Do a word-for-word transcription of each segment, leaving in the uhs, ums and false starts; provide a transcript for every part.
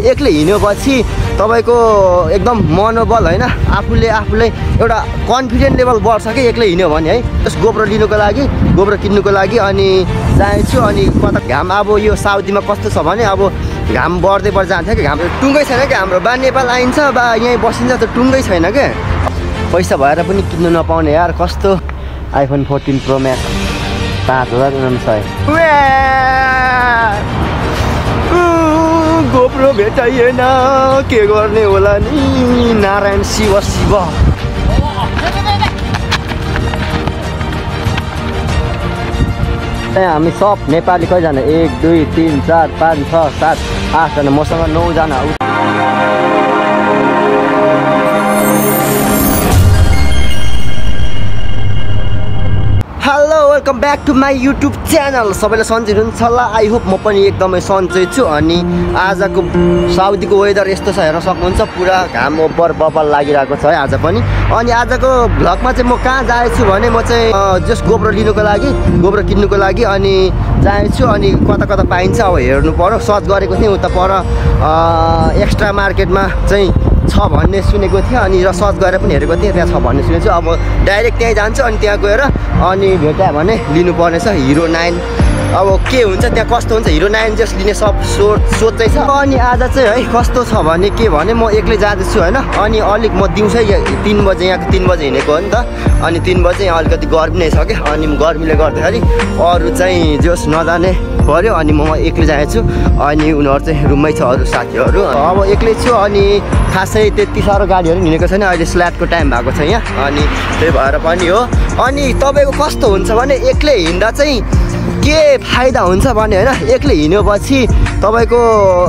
एक्लै हिँडेपछि तपाईको एकदम मनोबल हैन आफूले आफूलाई एउटा कन्फिडेन्ट लेभल बढ्छ के एक्लै हिँड्यो भने है। त्यस गोप्रो लिनुको लागि, गोप्रो किन्नुको लागि अनि जान्छु अनि कता घाम अब यो साउदीमा कस्तो छ भने अब घाम बढ्दै बढ्दै जान्छ के घाम टुङ्गै छैन के हाम्रो बा नेपाल आइन्छ बा यही बसिन्छ त टुङ्गै छैन के। पैसा भएर पनि किन्नु नपाउने यार कस्तो आइफोन फोर्टिन प्रो म्याक्स पाँच हजार उनान्सय। गोप्रो भेटाइएन के गर्ने होला नि नारायण शिव शिव। हामी सब नेपाली कतिजना एक दुई तीन चार पाँच छ सात आठजना मसँग नौजना। Hello welcome back to my YouTube channel. सबैले सन्चै हुनुहुन्छ होला, आई होप म पनि एकदमै सन्चै छु। अनि आजको साउदीको वेदर यस्तो छ हेर्न सक्नुहुन्छ, पुरा घाम ओबर बबल लागिरहेको छ है आज पनि। अनि आजको भ्लगमा चाहिँ म कहाँ जाएछु भने म चाहिँ जस्ट गोप्रो लिनुको लागि, गोप्रो किन्नुको लागि अनि जाएछु। अनि कता कता पाइन्छ अब हेर्नु पर्यो, सर्च गरेको थिएँ उता पर एक्स्ट्रा मार्केटमा चाहिँ छ भन्ने सुनेको थिएँ अनि र सर्च गरेर पनि हेरेको थिएँ त्यहाँ छ भन्ने सुनेको छु। अब डाइरेक्ट त्यहीँ जान्छु अनि त्यहाँ गएर अनि भेटायो भने लिनुपर्ने छ हिरो नाइन। अब के हुन्छ त्यहाँ कस्तो हुन्छ हिरो नाइन जस्ट लिने सब सोच सोचै छ। अनि आज चाहिँ है कस्तो छ भने के भने म एक्लै जाँदैछु होइन। अनि अलिक म दिउँसै तिन बजे यहाँको तिन बजे हिँडेको हो नि त, अनि तिन बजे यहाँ अलिकति गर्मी नै छ क्या। अनि गर्मीले गर्दाखेरि अरू चाहिँ जस नजाने पऱ्यो अनि म एक्लै जाँदैछु। अनि उनीहरू चाहिँ रुममै छ अरू साथीहरू, अब एक्लै छु। अनि खासै त्यति साह्रो गाडीहरू हिँडेको छैन, अहिले स्ल्याटको टाइम भएको छ यहाँ अनि त्यही भएर पनि हो। अनि तपाईँको कस्तो हुन्छ भने एक्लै हिँड्दा चाहिँ के फाइदा हुन्छ भने होइन एक्लै हिँडेपछि तपाईँको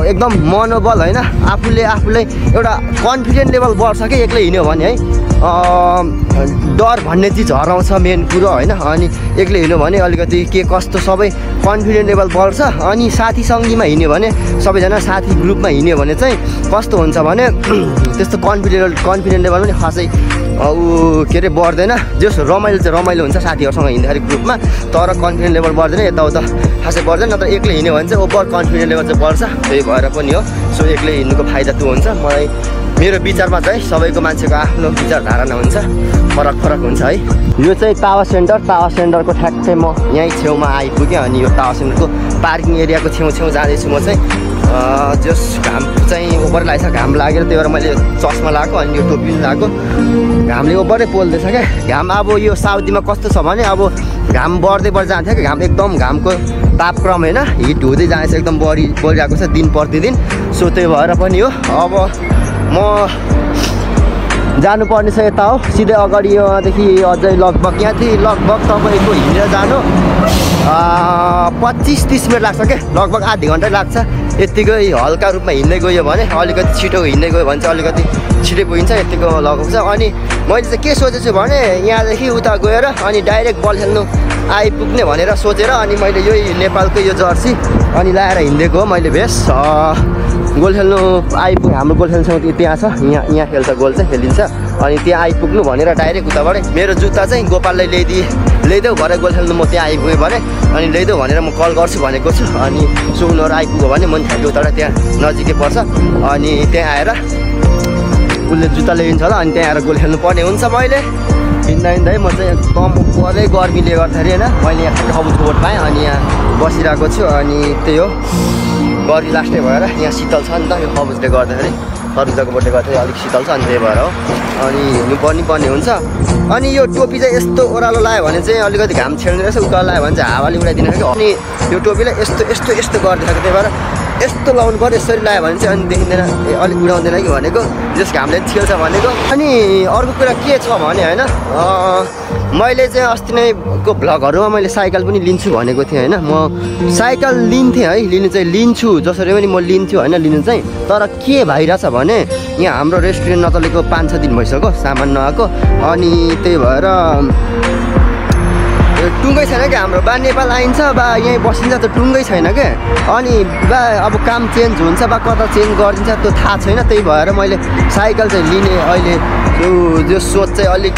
एकदम मनोबल होइन आफूले आफूलाई एउटा कन्फिडेन्ट लेभल बढ्छ कि एक्लै हिँड्यो भने है। डर भन्ने चिज हराउँछ मेन कुरो होइन। अनि एक्लै हिँड्यो भने अलिकति के कस्तो सबै कन्फिडेन्ट लेभल बढ्छ। अनि साथी सङ्गीमा हिँड्यो भने सबैजना साथी ग्रुपमा हिँड्यो भने चाहिँ कस्तो हुन्छ भने त्यस्तो कन्फिडेन्ट कन्फिडेन्ट लेभल पनि खासै ऊ के अरे बढ्दैन। जस रमाइलो चाहिँ रमाइलो हुन्छ साथीहरूसँग हिँड्दाखेरि ग्रुपमा, तर कन्फिडेन्ट लेभल बढ्दैन यताउता खासै बढ्दैन। नत्र एक्लै हिँड्यो भने चाहिँ ओभर कन्फिडेन्ट लेभल चाहिँ बढ्छ, त्यही भएर पनि हो। सो एक्लै हिँड्नुको फाइदा त्यो हुन्छ मलाई, मेरो विचारमा चाहिँ। सबैको मान्छेको आफ्नो विचार धारणा हुन्छ, फरक फरक हुन्छ है। यो चाहिँ टावर सेन्टर, टावर सेन्टरको ठ्याक्कै म यहीँ छेउमा आइपुगेँ। अनि यो टावर सेन्टरको पार्किङ एरियाको छेउछेउ जाँदैछु म चाहिँ। जस घाम चाहिँ ओभर लागेको छ, घाम लागेर त्यही भएर मैले चस्मा लगाएको अनि यो टोपी लगाएको। घामले ओभरै पोल्दैछ क्या घाम अब यो साउदीमा कस्तो छ भने अब घाम बढ्दै बढ्दै जान्छ क्या घाम, एकदम घामको तापक्रम होइन हिट हुँदै जान्छ एकदम बढी बढिरहेको छ दिन प्रतिदिन। सो त्यही भएर पनि हो। अब म जानुपर्ने छ यता हो सिधै अगाडि यहाँदेखि अझै लगभग यहाँदेखि लगभग तपाईँको हिँडेर जानु पच्चिस तिस मिनट लाग्छ क्या, लगभग आधी घन्टा लाग्छ। यत्तिकै हल्का रूपमा हिँड्दै गयो भने अलिकति छिटो हिँड्दै गयो भने चाहिँ अलिकति छिटै पुगिन्छ, यत्तिको लगाउँछ। अनि मैले चाहिँ के सोचेको छु भने यहाँदेखि उता गएर अनि डाइरेक्ट बल खेल्नु आइपुग्ने भनेर सोचेर अनि मैले यही नेपालको यो जर्सी अनि लाएर हिँडेको हो मैले भेष। गोल खेल्नु आइपुग, हाम्रो गोल खेल्नु त्यहाँ छ, यहाँ यहाँ खेल्छ गोल चाहिँ खेलिन्छ। अनि त्यहाँ आइपुग्नु भनेर डाइरेक्ट उताबाटै मेरो जुत्ता चाहिँ गोपालले ल्याइदिए ल्याइदेऊ भरे गोल खेल्नु म त्यहाँ आइपुगेँ भने अनि ल्याइदेऊ भनेर म कल गर्छु भनेको छु। अनि सो उनीहरू आइपुग्यो भने मैले ठ्याक्कै उताबाट त्यहाँ नजिकै पर्छ अनि त्यहाँ आएर उसले जुत्ता ल्याइदिन्छ होला अनि त्यहाँ आएर गोल खेल्नुपर्ने हुन्छ। मैले हिँड्दा हिँड्दै म चाहिँ एकदम परै गर्मीले गर्दाखेरि होइन मैले यहाँ ठाउँको बोट पाएँ अनि यहाँ बसिरहेको छु। अनि त्यही हो गर्मी लास्टै भएर यहाँ शीतल छ नि त यो खबुजले गर्दाखेरि, खबुजाको बोटले गर्दाखेरि अलिक शीतल छ अनि त्यही भएर हो। अनि हिँड्नु पर्ने पर्ने हुन्छ। अनि यो टोपी चाहिँ यस्तो ओह्रालो लगायो भने चाहिँ अलिकति घाम छेड्ने रहेछ, उकालो लगायो भने चाहिँ हावाले उडाइदिने रहेछ। अनि यो टोपीलाई यस्तो यस्तो यस्तो गरिदिएको त्यही भएर यस्तो लाउनु पऱ्यो, यसरी लगायो भने चाहिँ अनि देखिँदैन अलिक उडाउँदैन कि भनेको, जस घामले छेल्छ भनेको। अनि अर्को कुरा के छ भने होइन मैले चाहिँ अस्ति नैको भ्लगहरूमा मैले साइकल पनि लिन्छु भनेको थिएँ होइन। म साइकल लिन्थेँ है, लिनु चाहिँ लिन्छु जसरी पनि म लिन्छु होइन लिनु चाहिँ। तर के भइरहेछ भने यहाँ हाम्रो रेस्टुरेन्ट नचलेको पाँच छ दिन भइसक्यो सामान नआएको, अनि त्यही भएर टुङ्गै छैन क्या हाम्रो बा नेपाल आइन्छ बा यहीँ बसिन्छ त टुङ्गै छैन क्या। अनि बा अब काम चेन्ज हुन्छ बा कता चेन्ज गरिदिन्छ त्यो थाहा छैन, त्यही भएर मैले साइकल चाहिँ लिने अहिले त्यो जो सोच चाहिँ अलिक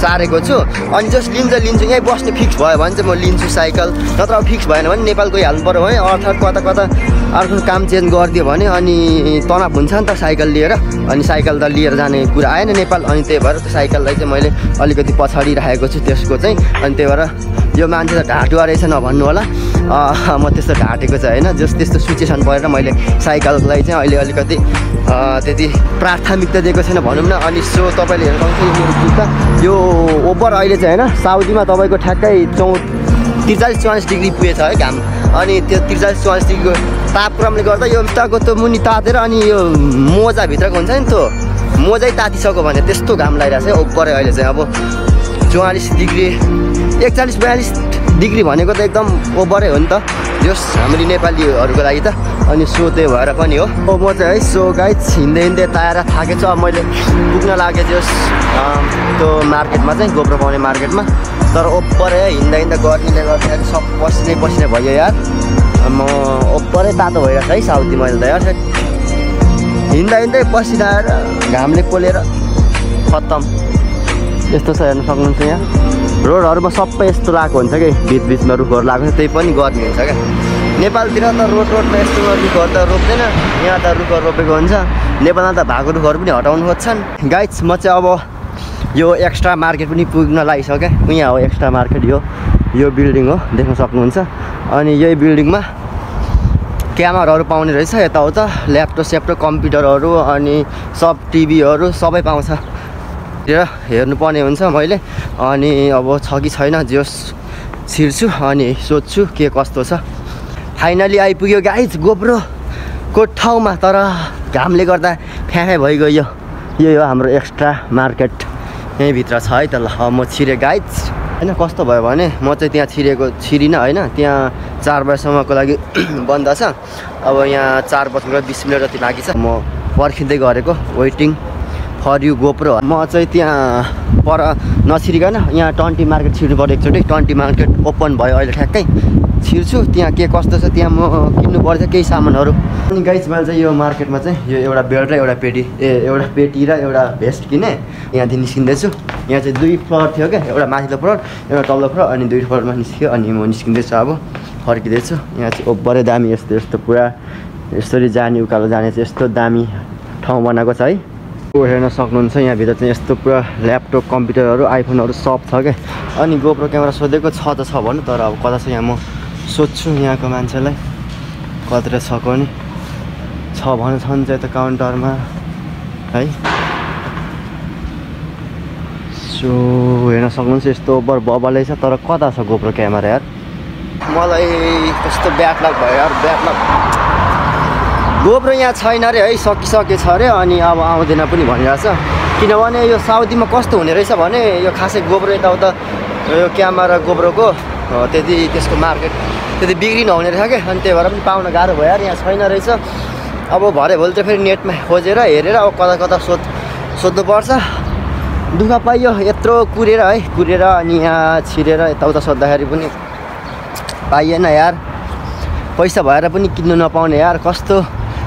सारेको छु अनि जस्ट लिन्छ लिन्छु यही बस्ने फिक्स भयो भने चाहिँ म लिन्छु साइकल नत्र अब फिक्स भएन भने नेपालको हाल्नु पर्यो है अर्थात् कता कता अर्को काम चेन्ज गरिदियो भने अनि तनाव हुन्छ नि त साइकल लिएर अनि साइकल त लिएर जाने कुरा आएन नेपाल अनि त्यही भएर साइकललाई चाहिँ मैले अलिकति पछाडी राखेको छु त्यसको चाहिँ अनि त्यही भएर यो मान्छे त ढाँटुवा रहेछ नभन्नु होला म त्यस्तो ढाँटेको चाहिँ हैन जस त्यस्तो सिचुएसन भएर मैले साइकललाई चाहिँ अहिले अलिकति त्यति प्राथमिकता दिएको छैन भनौँ न अनि सो तपाईले हेर्न सक्नुहुन्छ यो जुत्ता यो ओभर अहिले चाहिँ हैन साउदीमा तपाईको ठ्याक्कै त्रिचालीस चौवालीस डिग्री पुगेछ है घाम अनि त्यो त्रिचालीस चौवालीस डिग्रीको तापक्रमले गर्दा यो जुत्ताको त मुनि तातेर अनि यो मोजा भित्रको हुन्छ नि त्यो मोजै तातिसक्यो भने त्यस्तो घाम लागिरहेछ ओभर अहिले चाहिँ अब चौवालीस डिग्री एकचालीस बयालीस डिग्री भनेको त एकदम ओभरै हो नि त यस हाम्रो नेपालीहरूको लागि त अनि सो त्यही भएर पनि हो म चाहिँ है सो गाइज हिँड्दै हिँड्दै ताएर थाकेछु अब मैले पुग्न लागेँ जस त्यो मार्केटमा चाहिँ गोप्रो पाउने मार्केटमा तर ओभरै हिँड्दा हिँड्दा गर्मीले गर्दाखेरि सब पस्ने पस्ने भयो यार म ओभरै तातो भइरहेछ है साउदी मैले त यार हिँड्दा हिँड्दै पसिना आएर घामले पोलेर खत्तम यस्तो छ हेर्न सक्नुहुन्छ यहाँ रोडहरूमा सबै यस्तो लागेको हुन्छ कि बिचबिचमा रुखहरू लागेको छ त्यही पनि गर्ने हुन्छ क्या नेपालतिर त रोड रोडमा यस्तो रुखहरू त रोप्दैन यहाँ त रुखहरू रोपेको हुन्छ नेपालमा त भएको रुखहरू पनि हटाउनु खोज्छन् गाइज म चाहिँ अब यो एक्स्ट्रा मार्केट पनि पुग्न लागिसक्यो यहाँ हो एक्स्ट्रा मार्केट यो यो बिल्डिङ हो देख्न सक्नुहुन्छ अनि यही बिल्डिङमा क्यामेराहरू पाउने रहेछ यताउता ल्यापटप स्यापटप कम्प्युटरहरू अनि सब टिभीहरू सबै पाउँछ हेर्नुपर्ने हुन्छ मैले अनि अब छ कि छैन जोस् छिर्छु अनि सोध्छु के कस्तो छ फाइनली आइपुग्यो गाइज गोप्रोको ठाउँमा तर घामले गर्दा फ्याँफै भइगयो यो यो हाम्रो एक्स्ट्रा मार्केट यहीँभित्र छ है त ल म छिरेँ गाइज होइन कस्तो भयो भने म चाहिँ त्यहाँ छिरेको छिरिनँ होइन त्यहाँ चार बजीसम्मको लागि बन्द छ अब यहाँ चार बजेर बिस मिनट जति लागि छ म पर्खिँदै गरेको वेटिङ फर यु गोप्रो म चाहिँ त्यहाँ पर नछिरिकन यहाँ ट्वेन्टी मार्केट छिर्नु पऱ्यो एकचोटि ट्वेन्टी मार्केट ओपन भयो अहिले ठ्याक्कै छिर्छु त्यहाँ के कस्तो छ त्यहाँ म किन्नु पर्छ केही सामानहरू अनि गाइज मैले चाहिँ यो मार्केटमा चाहिँ यो एउटा बेल्ट र एउटा पेटी ए एउटा पेटी र एउटा भेस्ट किने यहाँदेखि निस्किँदैछु यहाँ चाहिँ दुई फ्लोर थियो क्या एउटा माथिल्लो फ्लोर एउटा तल्लो फ्लोर अनि दुई फ्लोरमा निस्क्यो अनि म निस्किँदैछु अब फर्किँदैछु यहाँ चाहिँ ओभरै दामी यस्तो यस्तो पुरा यसरी जाने उकालो जाने चाहिँ यस्तो दामी ठाउँ बनाएको छ है हेर्न सक्नुहुन्छ यहाँभित्र चाहिँ यस्तो पुरा ल्यापटप कम्प्युटरहरू आइफोनहरू सब छ क्या अनि गोप्रो क्यामेरा सोधेको छ त छ भन्नु तर अब कता छ यहाँ म सोध्छु यहाँको मान्छेलाई कतिर छ कोनि छ भन्नु छ नि चाहिँ त काउन्टरमा है सो हेर्न सक्नुहुन्छ यस्तो ओभर बबलै छ तर कता छ गोप्रो क्यामेरा यार मलाई कस्तो ब्याकलक भयो यार ब्याकलक गोप्रो यहाँ छैन अरे है सकिसकेछ अरे अनि अब आउँदैन पनि भनिरहेछ किनभने यो साउदीमा कस्तो हुने रहेछ भने यो खासै गोप्रो यताउता यो क्यामेरा गोप्रोको त्यति त्यसको मार्केट त्यति बिक्री नहुने रहेछ क्या अनि त्यही भएर पनि पाउन गाह्रो भयो अरे यहाँ छैन रहेछ अब भरे भोलि त फेरि नेटमा खोजेर हेरेर अब कता कता सोध सोध्नुपर्छ दुःख पाइयो यत्रो कुरेर है कुरेर अनि यहाँ छिरेर यताउता सोद्धाखेरि पनि पाइएन यार पैसा भएर पनि किन्नु नपाउने यार कस्तो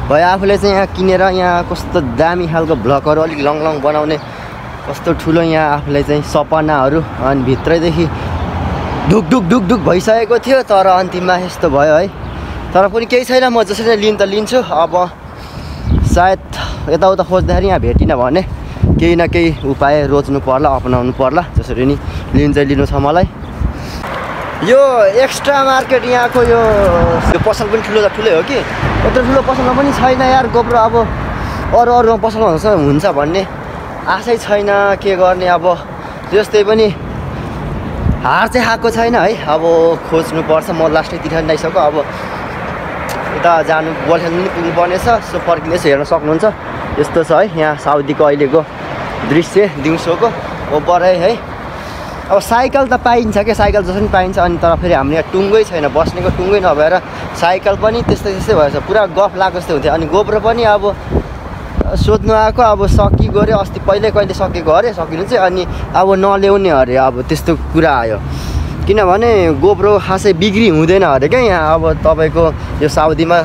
भयो आफूले चाहिँ यहाँ किनेर यहाँ कस्तो दामी खालको भ्लगहरू अलिक लङ लङ बनाउने कस्तो ठुलो यहाँ आफूले चाहिँ सपनाहरू अनि भित्रैदेखि ढुक ढुक ढुक ढुक भइसकेको थियो तर अन्तिममा यस्तो भयो है तर पनि केही छैन म जसरी लिन त लिन्छु अब सायद यताउता खोज्दाखेरि यहाँ भेटिनँ भने केही न केही उपाय रोज्नु पर्ला अपनाउनु पर्ला जसरी नि लिन चाहिँ लिनु छ मलाई यो एक्स्ट्रा मार्केट यहाँको यो पसल पनि ठुलो त ठुलै हो कि यत्रो ठुलो पसलमा पनि छैन यार गोप्रो अब अरू अरूमा पसलमा हुन्छ भन्ने आशै छैन के गर्ने अब जस्तै पनि हार चाहिँ खाएको छैन है अब खोज्नुपर्छ म लास्टै तिर्खन आइसक्यो अब यता जानु बल खेल्नु पनि पुग्नुपर्नेछ सो फर्किँदैछु हेर्न सक्नुहुन्छ यस्तो छ है यहाँ साउदीको अहिलेको दृश्य दिउँसोको ओभरै है अब साइकल त पाइन्छ क्या साइकल जसरी पाइन्छ अनि तर फेरि हाम्रो यहाँ टुङ्गै छैन बस्नेको टुङ्गै नभएर साइकल पनि त्यस्तै त्यस्तै भएछ पुरा गफ लागेको जस्तो हुन्थ्यो अनि गोप्रो पनि अब सोध्नु आएको अब सकि गऱ्यो अस्ति पहिले कहिले सकेको अरे सकिनु चाहिँ अनि अब नल्याउने अरे अब त्यस्तो कुरा आयो किनभने गोप्रो खासै बिक्री हुँदैन अरे क्या यहाँ अब तपाईँको यो साउदीमा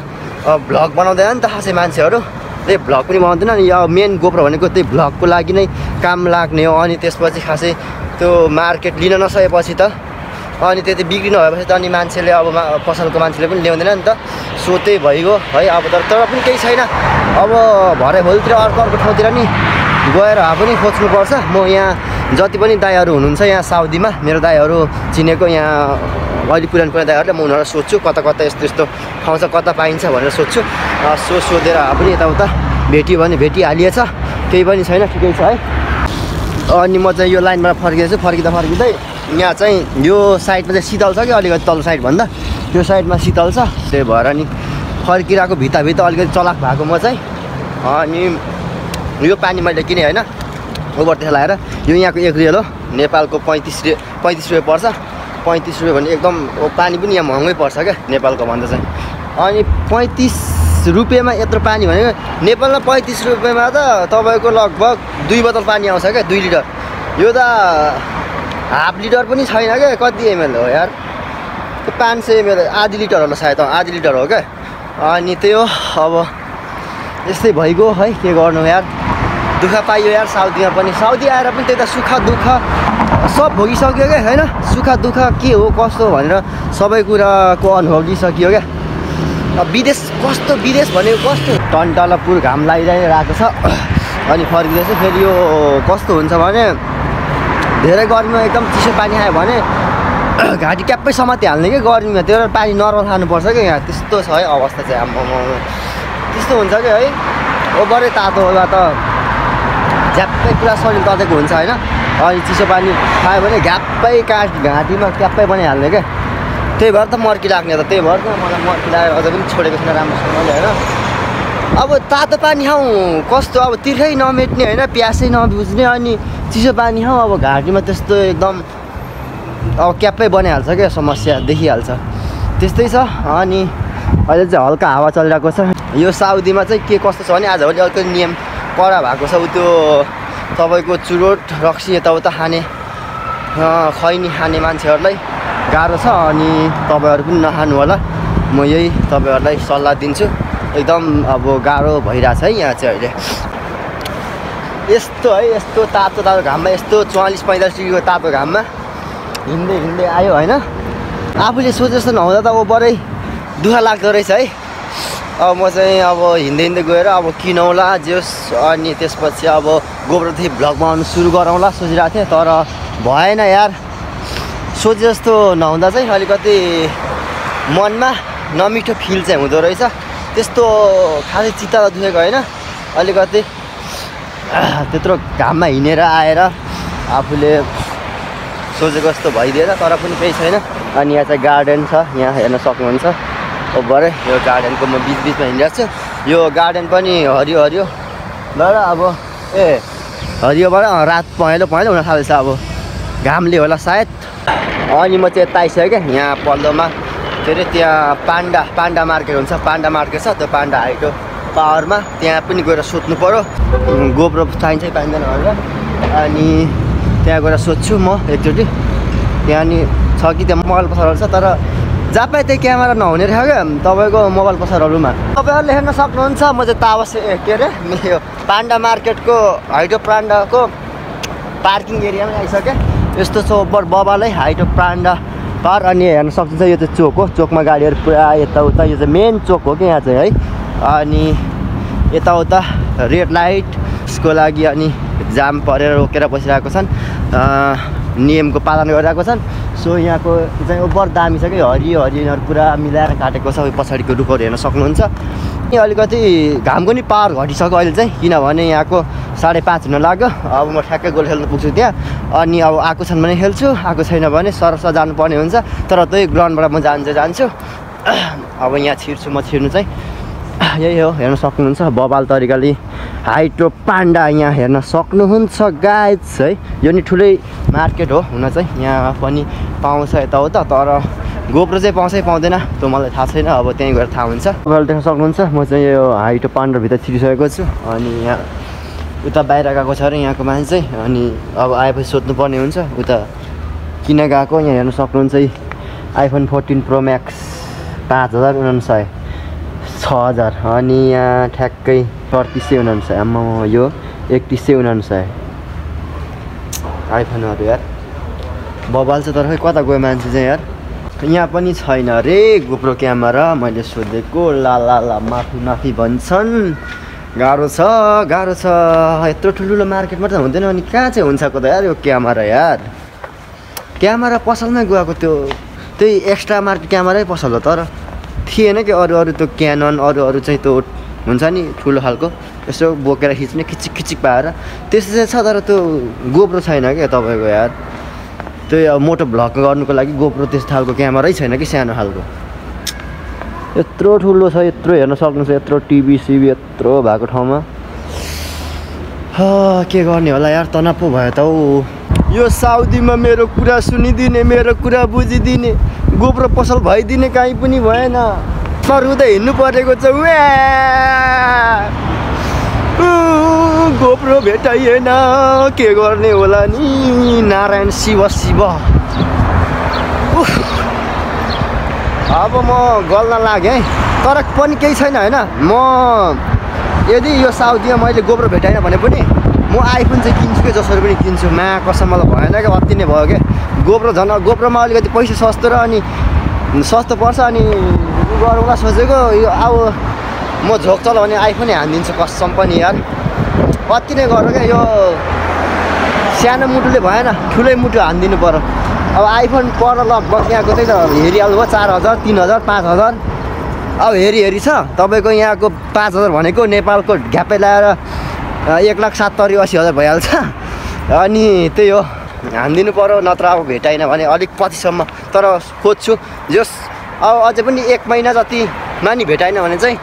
भ्लग बनाउँदैन नि त खासै मान्छेहरू त्यही भ्लग पनि बनाउँदैन अनि यो मेन गोप्रो भनेको त्यही भ्लगको लागि नै काम लाग्ने हो अनि त्यसपछि खासै त्यो मार्केट लिन नसकेपछि त अनि त्यति बिक्री नभएपछि त अनि मान्छेले अब पसलको मान्छेले पनि ल्याउँदैन नि त, सो त्यही भइगयो है। अब तर तर पनि केही छैन, अब भरे भोलितिर अर्को अर्को ठाउँतिर नि गएर अब पनि खोज्नुपर्छ। म यहाँ जति पनि दाइहरू हुनुहुन्छ यहाँ साउदीमा, मेरो दाइहरू चिनेको यहाँ अहिले पुरानो पुरानो दाइहरूलाई म उनीहरूलाई सोध्छु कता कता यस्तो यस्तो ठाउँ छ, कता पाइन्छ भनेर सोध्छु। सो सोधेर अब पनि यताउता भेट्यो भने भेटिहालिएछ, केही पनि छैन, ठिकै छ है। अनि म चाहिँ यो लाइनबाट फर्किँदैछु, फर्किँदा फर्किँदै यहाँ चाहिँ यो साइडमा चाहिँ शीतल छ कि अलिकति तल साइडभन्दा त्यो साइडमा शीतल छ, त्यही भएर नि फर्किरहेको भित्ताभित्र अलिकति चलाक भएको म चाहिँ। अनि यो पानी मैले किने होइन ओभर त्यसलाई लगाएर, यो यहाँको एक रियल हो, नेपालको पैँतिस रे पैँतिस रुपियाँ पर्छ। पैँतिस रुपियाँ भने एकदम पानी पनि यहाँ महँगै पर्छ क्या नेपालको भन्दा चाहिँ। अनि पैँतिस रुपियाँमा यत्रो पानी भनेको नेपालमा पैँतिस रुपियाँमा त तपाईँको लगभग दुई बोतल पानी आउँछ क्या, दुई लिटर। यो त हाफ लिटर पनि छैन क्या, कति एमएल हो यार, त्यो पाँच सय एमएल आधी लिटर होला सायद, आधी लिटर हो क्या। अनि त्यो अब यस्तै भइगयो है, के गर्नु यार, दुःख पाइयो यार साउदीमा पनि। साउदी आएर पनि त्यता सुख दुःख सब भोगिसक्यो क्या होइन, सुख दुःख के हो कस्तो भनेर सबै कुराको अनुभविसकियो क्या। विदेश कस्तो, विदेश भनेको कस्तो, टन्टलपुर घाम लागिरहेको छ। अनि फर्किँदैछु फेरि, यो कस्तो हुन्छ भने धेरै गर्मीमा एकदम चिसो पानी आयो भने घाँटी ट्याप्पै समातिहाल्ने क्या गर्मीमा, त्यो पानी नर्मल खानुपर्छ क्या यहाँ, त्यस्तो छ है अवस्था चाहिँ। आम्मामा त्यस्तो हुन्छ क्या है, ओभरै तातो होला त झ्याप्पै पुरा शरीर ततेको हुन्छ होइन, अनि चिसो पानी खायो भने घ्याप्पै काट घाँटीमा ट्याप्पै बनाइहाल्ने क्या, त्यही भएर त मर्की लाग्ने त। त्यही भएर त मलाई मर्की लागेर अझै पनि छोडेको छैन राम्रोसँगले होइन। अब तातो पानी खाउँ कस्तो, अब तिर्खै नमेट्ने होइन, प्यासै नबुझ्ने, अनि चिसो पानी खाउँ अब घाँटीमा त्यस्तो एकदम अब क्याप्पै बनाइहाल्छ क्या, समस्या देखिहाल्छ, त्यस्तै छ। अनि अहिले चाहिँ हल्का हावा चलिरहेको छ। यो साउदीमा चाहिँ के कस्तो छ भने आजभोलि अर्को नियम कडा भएको छ, उ त्यो तपाईँको चुरोट रक्सी यताउता खाने खैनी खाने मान्छेहरूलाई गाह्रो छ, अनि तपाईँहरू पनि नखानु होला, म यही तपाईँहरूलाई सल्लाह दिन्छु। एकदम अब गाह्रो भइरहेछ है यहाँ चाहिँ अहिले, यस्तो है यस्तो तातो तातो घाममा, यस्तो चौवालिस पैँतालिस डिग्रीको तातो घाममा हिँड्दै हिँड्दै आयो होइन। आफूले सोचे जस्तो नहुँदा त अब बरै दुःख लाग्दो रहेछ है। अब म चाहिँ अब हिँड्दै हिँड्दै गएर अब किनौँला जेस्, अनि त्यसपछि अब गोब्रोदेखि भ्लग बनाउनु सुरु गरौँला सोचिरहेको थिएँ, तर भएन यार, सोचे जस्तो नहुँदा चाहिँ अलिकति मनमा नमिठो फिल चाहिँ हुँदो रहेछ। त्यस्तो खासै चित्त त दुखेको होइन, अलिकति त्यत्रो घाममा हिँडेर आएर आफूले सोचेको जस्तो भइदिएन, तर पनि केही छैन। अनि यहाँ चाहिँ गार्डन छ, यहाँ हेर्न सक्नुहुन्छ ओभरै, यो गार्डनको म बिचबिचमा हिँडिरहेको छु, यो गार्डन पनि हरियो हरियो भएर अब ए हरियोबाट रात पहेँलो पहेँलो हुन थाल्दैछ, अब घामले होला सायद। अनि म चाहिँ यता आइसकेँ क्या, यहाँ पल्लोमा के अरे त्यहाँ पाण्डा पाण्डा मार्केट हुन्छ, पाण्डा मार्केट छ, त्यो पाण्डा हाइटो पावरमा त्यहाँ पनि गएर सोध्नु पऱ्यो, गोप्रो चाहिन्छ पाइँदैन भनेर। अनि त्यहाँ गएर सोध्छु म एकचोटि, त्यहाँ नि छ कि त्यहाँ मोबाइल पसलहरू छ, तर जहाँ त्यही क्यामेरा नहुने रहेछ क्या तपाईँको मोबाइल पसलहरूमा। तपाईँहरूले हेर्न सक्नुहुन्छ म चाहिँ तावास के अरे यो पाण्डा मार्केटको हाइटो पाण्डाको पार्किङ एरियामा आइसकेँ। यस्तो चौपर बबालै हाइटो पाण्डा पार, अनि हेर्न सक्नुहुन्छ यो चाहिँ चोक हो, चोकमा गाडीहरू पुरा यताउता, यो चाहिँ मेन चोक हो क्या यहाँ चाहिँ है। अनि यताउता रेड लाइटको लागि अनि जाम परेर रोकेर बसिरहेको छन्, नियमको पालन गरिरहेको छन्। सो यहाँको चाहिँ ओभर दामी छ कि, हरियो हरियोहरू पुरा मिलाएर काटेको छ, पछाडिको रुखहरू हेर्न सक्नुहुन्छ। यहाँ अलिकति घामको नि पावर घटिसक्यो अहिले चाहिँ, किनभने यहाँको साढे पाँच हुन लाग्यो, अब म ठ्याक्कै गोल खेल्नु पुग्छु त्यहाँ। अनि अब आएको छन् भने खेल्छु, आएको छैन भने सरस जानुपर्ने हुन्छ, तर त्यही ग्राउन्डबाट म जान्छु जान्छु अब यहाँ छिर्छु म, छिर्नु चाहिँ यही हो। हेर्न सक्नुहुन्छ बबाल तरिकाले हाइटो पाण्डा यहाँ हेर्न सक्नुहुन्छ गाइज है, यो नि ठुलै मार्केट हो हुन चाहिँ, यहाँ पनि पाउँछ यताउता, तर गोप्रो चाहिँ पाउँछै पाउँदैन त्यो मलाई थाहा छैन, अब त्यहीँ गएर थाहा हुन्छ। तपाईँले देख्न सक्नुहुन्छ म चाहिँ यो हाइटो पाण्डाभित्र छिरिसकेको छु। अनि यहाँ उता बाहिर गएको छ अरे यहाँको मान्छे, अनि अब आएपछि सोध्नुपर्ने हुन्छ उता किन गएको। यहाँ हेर्न सक्नुहुन्छ आइफोन फोर्टिन प्रो म्याक्स पाँच हजार उना सय छ हजार, अनि यहाँ ठ्याक्कै अडतिस सय उना सय, आम्मा यो एकतिस सय उना सय आइफोनहरू यार। बबाल छ तर्फै कता गयो मान्छे चाहिँ यार, यहाँ पनि छैन रे गोप्रो क्यामेरा। मैले सोधेको ला ला ला माफी माफी भन्छन्। गाह्रो छ गाह्रो छ, यत्रो ठुल्ठुलो मार्केटमा त हुँदैन अनि कहाँ चाहिँ हुन्छ को त यार यो क्यामेरा। यार क्यामेरा पसलमै गएको त्यो त्यही एक्स्ट्रा मार्केट क्यामेरै पसल हो, तर थिएन कि अरू अरू त्यो क्यानन अरू अरू चाहिँ त्यो हुन्छ नि ठुलो खालको यसो बोकेर खिच्ने खिचिक खिचिक पाएर त्यस्तो चाहिँ छ, तर त्यो गोप्रो छैन क्या तपाईँको यार। त्यो मोटो भ्लग गर्नुको लागि गोप्रो त्यस्तो खालको क्यामेरै छैन कि, सानो खालको। यत्रो ठुलो छ, यत्रो हेर्न सक्नुहुन्छ, यत्रो टिभी सिभी यत्रो भएको ठाउँमा के गर्ने होला यार, तनाव पो भयो त हौ। यो साउदीमा मेरो कुरा सुनिदिने, मेरो कुरा बुझिदिने गोप्रो पसल भइदिने काहीँ पनि भएन। म रुँदै हिँड्नु परेको छ। गोप्रो भेटाइएन के गर्ने होला नि, नारायण शिव शिव। अब म गल्न लागेँ तर पनि केही छैन होइन। म यदि यो साउदीमा मैले गोप्रो भेटाइनँ भने पनि म आइफोन चाहिँ किन्छु के, जसरी पनि किन्छु। मा कसम मलाई भएन क्या, अति नै भयो क्या गोप्रो। झन् गोप्रोमा अलिकति पैसा सस्तो र अनि सस्तो पर्छ अनि गरौँला सोचेको। यो अब म झोक चल भने आइफोनै हानिदिन्छु कसम पनि यार, अति नै गर्नु क्या। यो सानो मुटुले भएन, ठुलै मुटु हानिदिनु पऱ्यो। अब आइफोन पर लगभग यहाँको चाहिँ हेरिहाल्नु भयो चार हजार तिन हजार पाँच हजार अब हेरी हेरी छ। तपाईँको यहाँको पाँच हजार भनेको नेपालको घ्यापै लगाएर एक लाख सत्तरी असी हजार भइहाल्छ। अनि त्यही हो हानिदिनु पऱ्यो, नत्र अब भेटाइन भने अलिक पछिसम्म तर खोज्छु। जस अब अझै पनि एक महिना जति मानि भेटाइन भने चाहिँ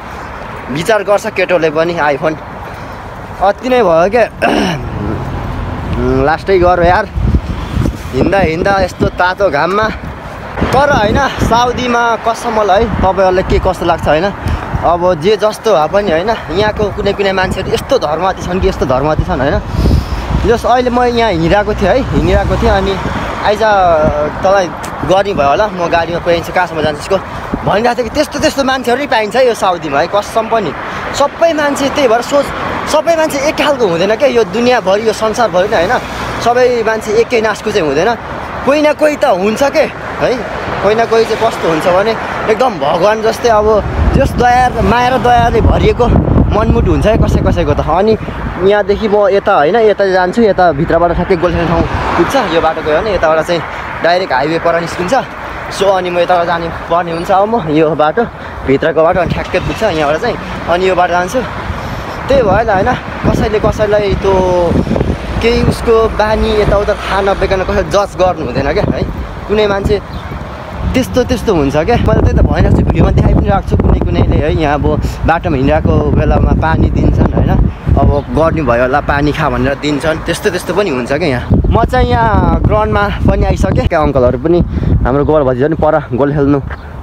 विचार गर्छ केटोले पनि आइफोन। अति नै भयो क्या, लास्टै गर यार हिँड्दा हिँड्दा यस्तो तातो घाममा। तर होइन साउदीमा कसमलाई है, तपाईँहरूलाई के कस्तो लाग्छ होइन। अब जे जस्तो भए पनि होइन यहाँको कुनै कुनै मान्छेहरू यस्तो धर्मती छन् कि यस्तो धर्मती छन् होइन। जस अहिले म यहाँ हिँडिरहेको थिएँ है, हिँडिरहेको थिएँ अनि आइज तँलाई गर्ने भयो होला म गाडीमा पुऱ्याइन्छु कहाँसम्म जान्छ यसको भनिरहेको थिएँ कि। त्यस्तो त्यस्तो मान्छेहरू पाइन्छ यो साउदीमा है कसम पनि। सबै मान्छे त्यही भएर सोच, सबै मान्छे एक खालको हुँदैन क्या यो दुनियाँभरि यो संसारभरि नै होइन। सबै मान्छे एकै नासको चाहिँ हुँदैन, कोही न कोही त हुन्छ के है। कोही न कोही चाहिँ कस्तो हुन्छ भने एकदम भगवान् जस्तै अब जस दया माया र दयाले भरिएको मनमुट हुन्छ है कसै कसैको त। अनि यहाँदेखि म यता होइन यता जान्छु, यता भित्रबाट ठ्याक्कै गोलखेल ठाउँ पुग्छ यो बाटो गयो भने, यताबाट चाहिँ डाइरेक्ट हाइवे पर निस्किन्छ। सो अनि म यताबाट जानु पर्ने हुन्छ। अब म यो बाटो भित्रको बाटो अनि ठ्याक्कै पुग्छ यहाँबाट चाहिँ, अनि यो बाटो जान्छु। त्यही भएर होइन कसैले कसैलाई त्यो केही उसको बानी यताउता थाहा नबेकन कसैले जज गर्नु हुँदैन क्या है। कुनै मान्छे त्यस्तो त्यस्तो हुन्छ क्या। मैले त्यही त भइरहेको छु, भिडियोमा देखाइ पनि राख्छु। कुनै कुनैले है यहाँ अब बाटोमा हिँडिरहेको बेलामा पानी दिन्छन् होइन, अब गर्ने भयो होला पानी खा भनेर दिन्छन्, त्यस्तो त्यस्तो पनि हुन्छ क्या यहाँ। म चाहिँ यहाँ ग्राउन्डमा पनि आइसकेँ क्या, अङ्कलहरू पनि हाम्रो गोल भजी झन् पर गोल खेल्नु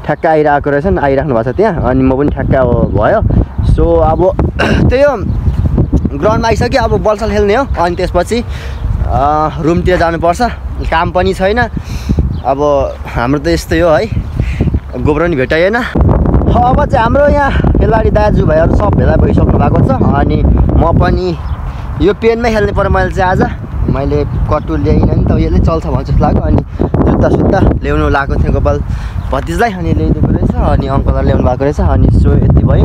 ठ्याक्क आइरहेको रहेछन्, आइराख्नु भएको छ त्यहाँ। अनि म पनि ठ्याक्क अब भयो। सो अब त्यही हो ग्राउन्डमा आइसक्यो, अब बलसल खेल्ने हो अनि त्यसपछि रुमतिर जानुपर्छ, काम पनि छैन। अब हाम्रो त यस्तै हो है, गोप्रो नि भेटाइएन। अब चाहिँ हाम्रो यहाँ खेलाडी दाजुभाइहरू सब भेला भइसक्नु भएको छ अनि म पनि यो पेनमै खेल्ने पऱ्यो। मैले चाहिँ आज मैले कटु ल्याइनँ नि त, यसले चल्छ भन्छ जस्तो लाग्यो। अनि जुत्ता सुत्ता ल्याउनु लगाएको थियो गोपाल भतिजलाई, अनि ल्याइदिएको रहेछ अनि अङ्कललाई ल्याउनु भएको रहेछ। अनि सो यति भयो,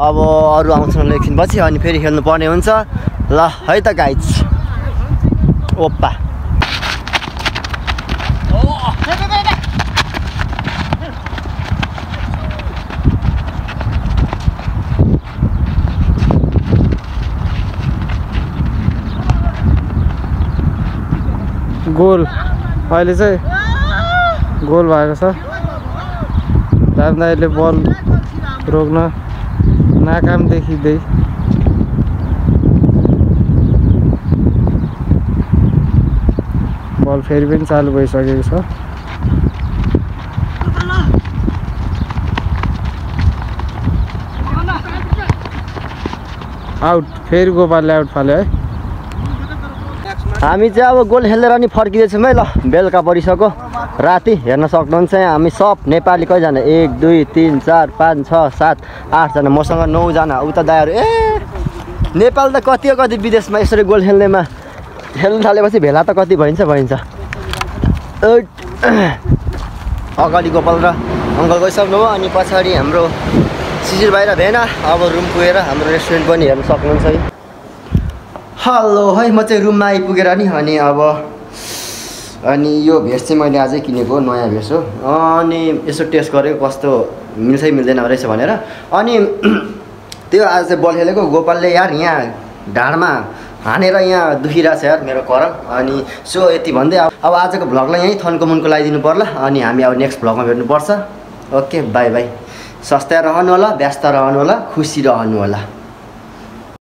अब अरू आउँछन् एकछिनपछि अनि फेरि खेल्नुपर्ने हुन्छ। ल है त गाइज, ओप्पा गोल अहिले चाहिँ गोल भएको छ। राम दाइले बल रोक्न नाकाम देखिँदै बल फेरि पनि चालु भइसकेको छ। आउट, फेरि गोपालले आउट फाल्यो है। हामी चाहिँ अब गोल खेलेर नि फर्किँदैछौँ है। ल बेलुका परिसक्यो, राति हेर्न सक्नुहुन्छ हामी सब नेपाली कतिजना एक दुई तिन चार पाँच छ सात आठजना, मसँग नौजना उता दायाहरू। ए नेपाल त कति हो कति विदेशमा यसरी गोल खेल्नेमा खेल्नु थालेपछि भेला त कति भइन्छ भइन्छ। अगाडि गोपाल र अंकलको हिसाबमा अनि पछाडी हाम्रो सिजिर भाइ र भेना अब रुम पुगेर हाम्रो रेस्टुरेन्ट पनि हेर्न सक्नुहुन्छ है। हेलो है, म चाहिँ रुममा आइपुगेर नि अनि अब अनि यो भेस चाहिँ मैले आजै किनेको नयाँ भेस हो। अनि यसो टेस्ट गरेको कस्तो मिल्छ मिल्दैन रहेछ भनेर अनि त्यो आज चाहिँ बल खेलेको गोपालले यार यहाँ ढाडमा हानेर यहाँ दुखिरहेको छ यार मेरो करङ। अनि सो यति भन्दै अब आजको भ्लगलाई यहीँ थन्को मुनको लगाइदिनु पर्ला। अनि हामी अब नेक्स्ट भ्लगमा भेट्नुपर्छ। Okay, bye bye. सस्ता रहनु होला, व्यस्त रहनु होला, खुसी रहनु होला।